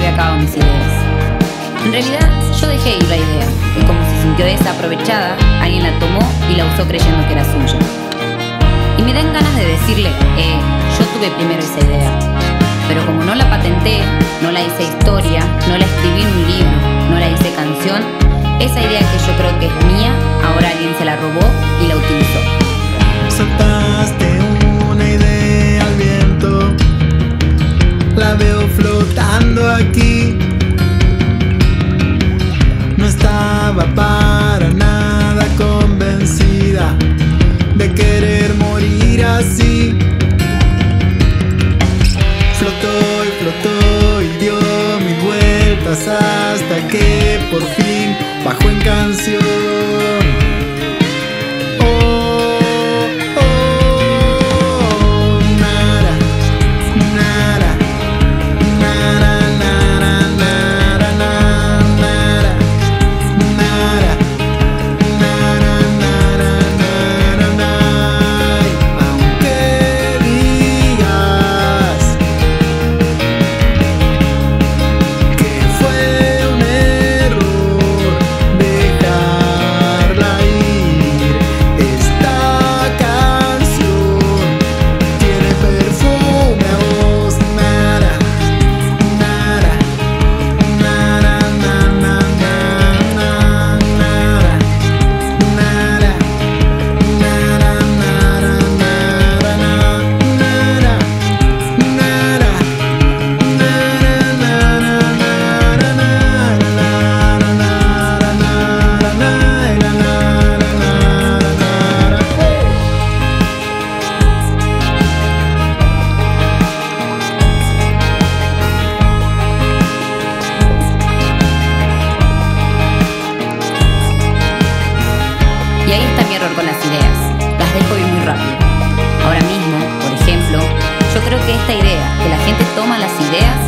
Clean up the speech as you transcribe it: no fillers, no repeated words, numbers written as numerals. lleve a cabo mis ideas. En realidad, yo dejé ir la idea, y como se sintió desaprovechada, alguien la tomó y la usó creyendo que era suya. Y me dan ganas de decirle, yo tuve primero esa idea, pero como no la patenté, no la hice historia, no la escribí en un libro, no la hice canción, esa idea que yo creo que es mía, ahora alguien se la robó y la utilizó. Soltaste una idea al viento, la veo flotando aquí. No estaba para nada convencida de querer morir así. Flotó y flotó y dio mil vueltas hasta que por fin bajó en canción. Y ahí está mi error con las ideas, las dejo ir muy rápido. Ahora mismo, por ejemplo, yo creo que esta idea, que la gente toma las ideas